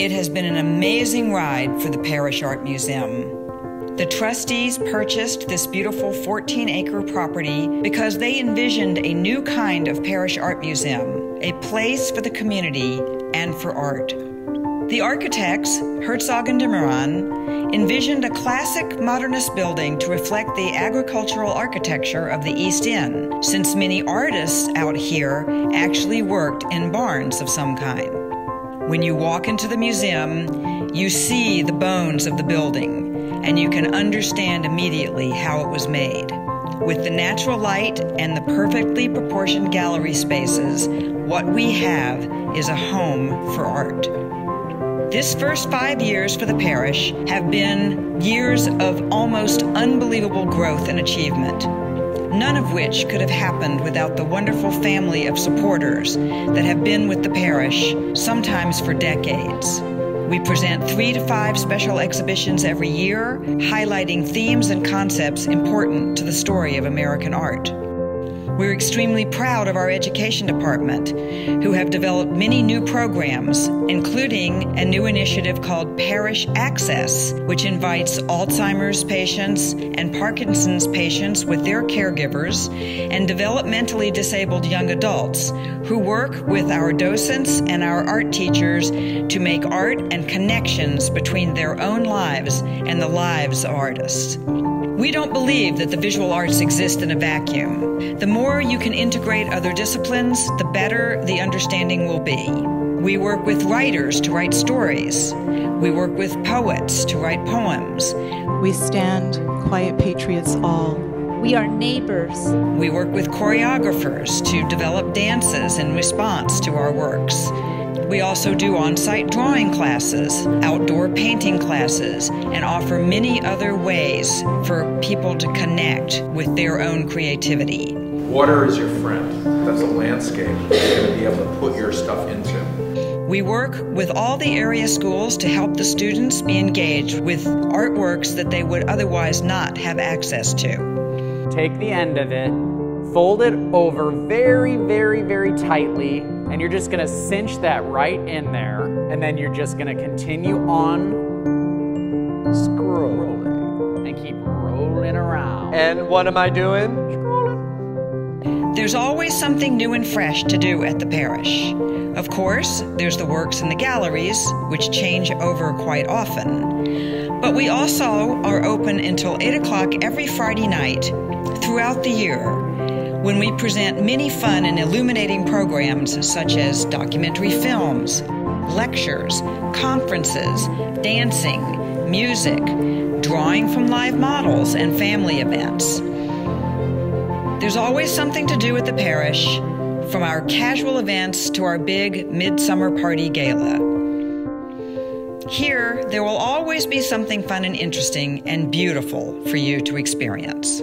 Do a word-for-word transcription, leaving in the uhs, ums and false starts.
It has been an amazing ride for the Parrish Art Museum. The trustees purchased this beautiful fourteen acre property because they envisioned a new kind of Parrish Art Museum, a place for the community and for art. The architects, Herzog and de Meuron, envisioned a classic modernist building to reflect the agricultural architecture of the East End, since many artists out here actually worked in barns of some kind. When you walk into the museum, you see the bones of the building, and you can understand immediately how it was made. With the natural light and the perfectly proportioned gallery spaces, what we have is a home for art. This first five years for the parish have been years of almost unbelievable growth and achievement, none of which could have happened without the wonderful family of supporters that have been with the parish, sometimes for decades. We present three to five special exhibitions every year, highlighting themes and concepts important to the story of American art. We're extremely proud of our education department, who have developed many new programs, including a new initiative called Parrish Access, which invites Alzheimer's patients and Parkinson's patients with their caregivers and developmentally disabled young adults who work with our docents and our art teachers to make art and connections between their own lives and the lives of artists. We don't believe that the visual arts exist in a vacuum. The more you can integrate other disciplines, the better the understanding will be. We work with writers to write stories. We work with poets to write poems. We stand quiet patriots all. We are neighbors. We work with choreographers to develop dances in response to our works. We also do on-site drawing classes, outdoor painting classes, and offer many other ways for people to connect with their own creativity. Water is your friend. That's a landscape you're going to be able to put your stuff into. We work with all the area schools to help the students be engaged with artworks that they would otherwise not have access to. Take the end of it, fold it over very, very, very tightly, and you're just gonna cinch that right in there, and then you're just gonna continue on scrolling and keep rolling around. And what am I doing? Scrolling. There's always something new and fresh to do at the parish. Of course, there's the works in the galleries, which change over quite often. But we also are open until eight o'clock every Friday night throughout the year, when we present many fun and illuminating programs such as documentary films, lectures, conferences, dancing, music, drawing from live models, and family events. There's always something to do at the parish, from our casual events to our big midsummer party gala. Here, there will always be something fun and interesting and beautiful for you to experience.